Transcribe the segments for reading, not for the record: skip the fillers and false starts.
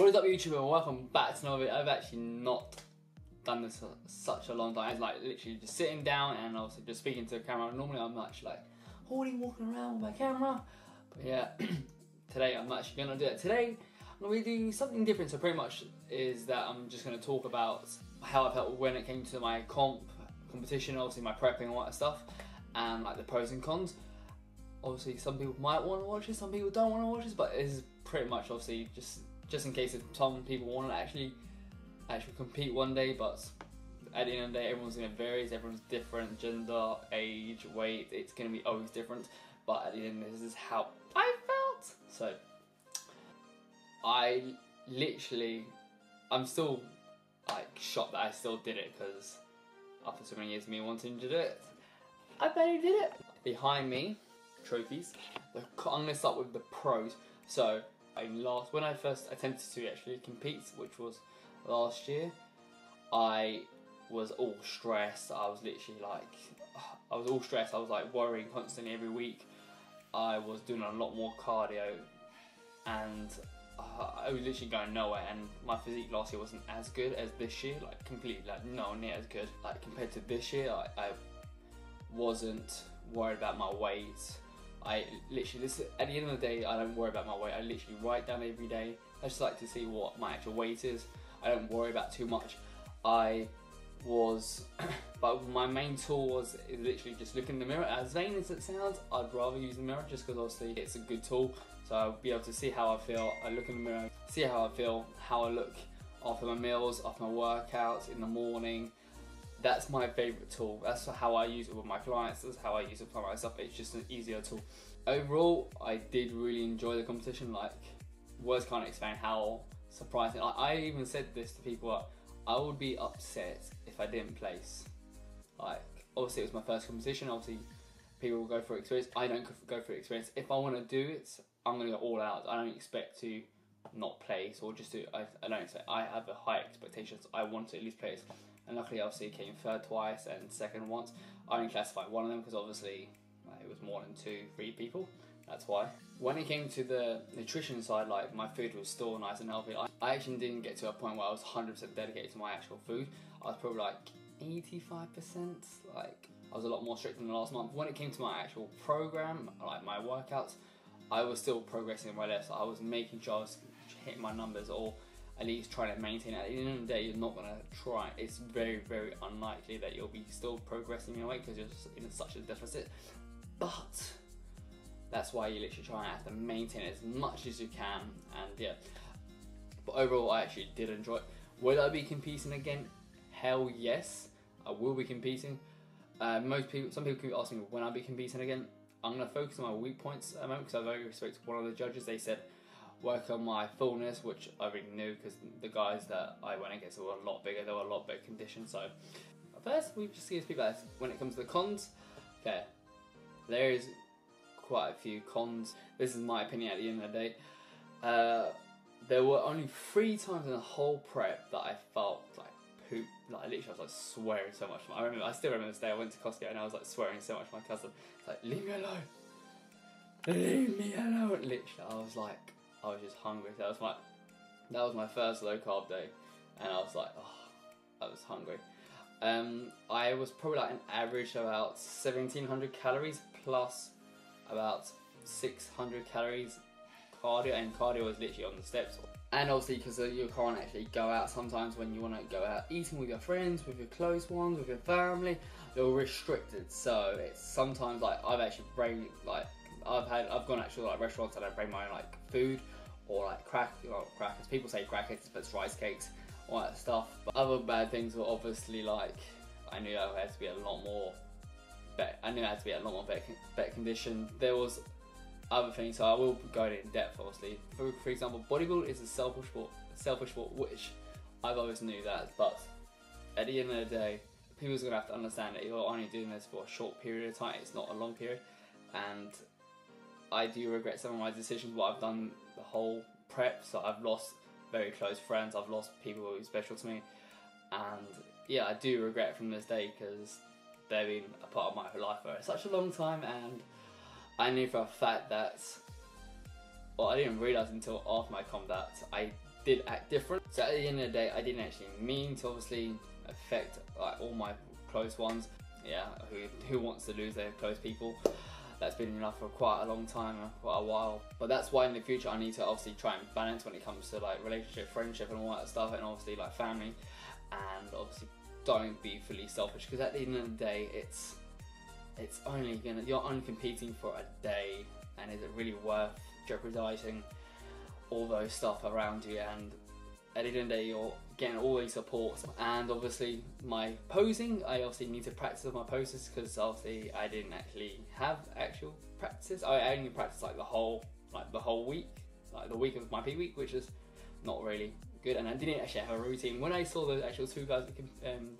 What is up, YouTube, and welcome back to another video. I've actually not done this for such a long time. It's like literally just sitting down and also just speaking to the camera. Normally I'm actually like holding, walking around with my camera. But yeah, today I'm actually gonna do it. Today I'm gonna be doing something different. So pretty much is that I'm just gonna talk about how I felt when it came to my competition, obviously my prepping and all that stuff, and like the pros and cons. Obviously some people might wanna watch this, some people don't wanna watch this, but it's pretty much obviously just in case if some people want to actually compete one day. But at the end of the day, everyone's going to vary, everyone's different, gender, age, weight, it's going to be always different. But at the end, this is how I felt. So I'm still like shocked that I still did it, because after so many years of me wanting to do it, I barely did it. Behind me, trophies. I'm going to start with the pros. So when I first attempted to actually compete, which was last year, I was all stressed. I was literally like, I was all stressed. I was like worrying constantly every week. I was doing a lot more cardio, and I was literally going nowhere. And my physique last year wasn't as good as this year, like completely, like no near as good. Like compared to this year, I wasn't worried about my weight. I literally, at the end of the day, I don't worry about my weight. I literally write down every day. I just like to see what my actual weight is. I don't worry about too much. But my main tool is literally just look in the mirror. As vain as it sounds, I'd rather use the mirror just because obviously it's a good tool. So I'll be able to see how I feel. I look in the mirror, see how I feel, how I look after my meals, after my workouts, in the morning. That's my favourite tool. That's how I use it with my clients. That's how I use it for myself. It's just an easier tool. Overall, I did really enjoy the competition. Like, words can't explain how surprising. I even said this to people. Like, I would be upset if I didn't place. Like, obviously it was my first competition. Obviously, people will go for experience. I don't go for experience. If I want to do it, I'm going to go all out. I don't expect to not place or just do. I don't expect. I have a high expectations. I want to at least place. And luckily, obviously, came third twice and second once. I only classified one of them because obviously it was more than 2-3 people. That's why. When it came to the nutrition side, like my food was still nice and healthy. I actually didn't get to a point where I was 100% dedicated to my actual food. I was probably like 85%. Like I was a lot more strict than the last month. When it came to my actual program, like my workouts, I was still progressing in my left. So I was making sure I was hitting my numbers or at least trying to maintain. At the end of the day, you're not gonna try. It's very, very unlikely that you'll be still progressing in your weight because you're just in such a deficit. But that's why you literally try and have to maintain as much as you can. And yeah, but overall, I actually did enjoy it. Would I be competing again? Hell yes, I will be competing. Some people keep asking me when I'll be competing again. I'm gonna focus on my weak points at the moment because I've only spoke to one of the judges. They said work on my fullness, which I really knew because the guys that I went against were a lot bigger, they were a lot better conditioned. So first we just give people that. When it comes to the cons, okay, there is quite a few cons. This is my opinion at the end of the day. There were only 3 times in the whole prep that I felt like poop. Like literally I was like swearing so much. I still remember this day. I went to Costco and I was like swearing so much to my cousin. It's like, leave me alone, leave me alone. Literally I was just hungry. That was my first low carb day, and I was like, oh, I was hungry. I was probably like an average of about 1,700 calories plus about 600 calories cardio, and cardio was literally on the steps. And obviously, because you can't actually go out sometimes when you want to go out eating with your friends, with your close ones, with your family, you're restricted. So it's sometimes like I've gone actual like restaurants and I bring my own like food or like crackers. People say crackers, but it's rice cakes, all that stuff. But other bad things were obviously like I knew I had to be a lot more. better conditioned. There was other things, so I will go in depth. Obviously, for example, bodybuilding is a selfish sport, which I've always knew that. But at the end of the day, people's gonna have to understand that you're only doing this for a short period of time. It's not a long period, and I do regret some of my decisions, what I've done the whole prep. So I've lost very close friends, I've lost people who are special to me, and yeah, I do regret from this day because they've been a part of my life for such a long time. And I knew for a fact that, well, I didn't realise until after my comp that I did act different. So at the end of the day, I didn't actually mean to obviously affect like all my close ones. Yeah, who wants to lose their close people? That's been enough for quite a long time, quite a while. But that's why in the future I need to obviously try and balance when it comes to like relationship, friendship and all that stuff, and obviously like family, and obviously don't be fully selfish, because at the end of the day it's only gonna, you're only competing for a day, and is it really worth jeopardizing all those stuff around you? And at the end of the day you're getting all these supports. And obviously my posing, I obviously need to practice my poses, because obviously I didn't actually have actual practice. I only practiced like the whole week, like the week of my P week, which is not really good. And I didn't actually have a routine. When I saw the actual two guys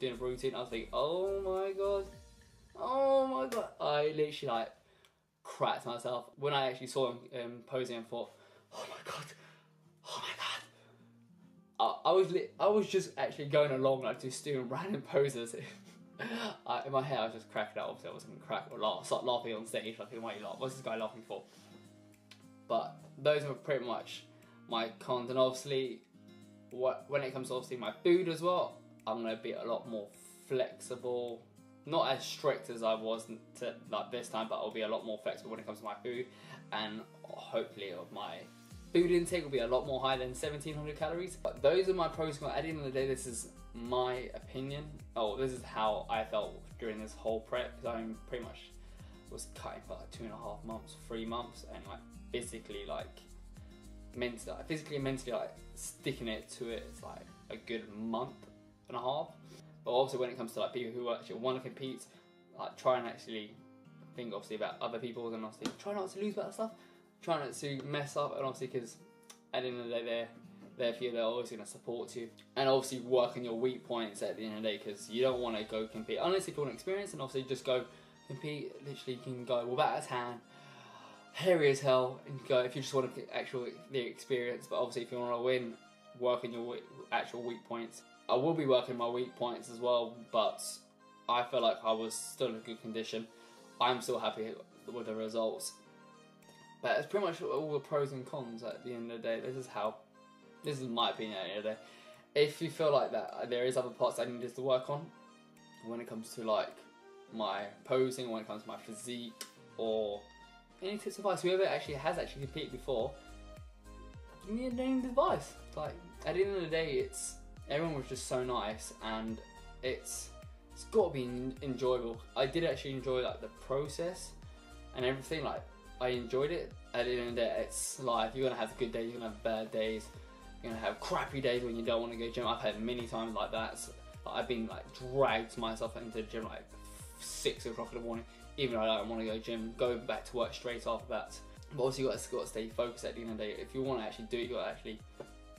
doing a routine, I was like, oh my god, I literally like cracked myself when I actually saw him posing, and thought, oh my god, I was just actually going along like just doing random poses. In my head I was just cracking up. Obviously I wasn't cracking or laugh, start laughing on stage, like why you laugh, what's this guy laughing for? But those were pretty much my cons. And obviously when it comes to obviously my food as well, I'm gonna be a lot more flexible. Not as strict as I was like this time, but I'll be a lot more flexible when it comes to my food, and hopefully my food intake will be a lot more higher than 1700 calories. But those are my pros and cons. At the end of the day, this is my opinion. Oh, this is how I felt during this whole prep, because I pretty much was cutting for like 2.5 months, 3 months, and like physically, like mentally, like sticking it to it. It's like a good 1.5 months. But also when it comes to like people who actually want to compete, like try and actually think obviously about other people, and obviously try not to lose about stuff, try not to mess up, and obviously because at the end of the day they're there for you, they're always going to support you, and obviously work on your weak points at the end of the day, because you don't want to go compete unless you want experience, and obviously just go compete. Literally you can go, well that is hand, hairy as hell, and go if you just want to get actual the experience. But obviously if you want to win, work on your actual weak points. I will be working my weak points as well, but I feel like I was still in good condition. I'm still happy with the results. But it's pretty much all the pros and cons at the end of the day. This is my opinion at the end of the day. If you feel like that, there is other parts I needed to work on when it comes to like my posing, when it comes to my physique, or any tips of advice. Whoever actually has actually competed before, give me any advice. Like at the end of the day, it's, everyone was just so nice, and it's got to be enjoyable. I did actually enjoy like the process and everything. Like I enjoyed it. At the end of the day, it's life. You're gonna have good days. You're gonna have bad days. You're gonna have crappy days when you don't want to go to the gym. I've had many times like that. So, like, I've been like dragged myself into the gym like 6 o'clock in the morning, even though I don't want to go to the gym. Going back to work straight after that. But also you got to stay focused at the end of the day. If you want to actually do it, you got to actually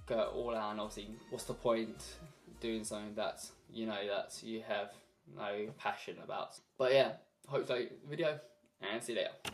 go all out. And obviously what's the point doing something that you know that you have no passion about? But yeah, hope you like the video, and see you later.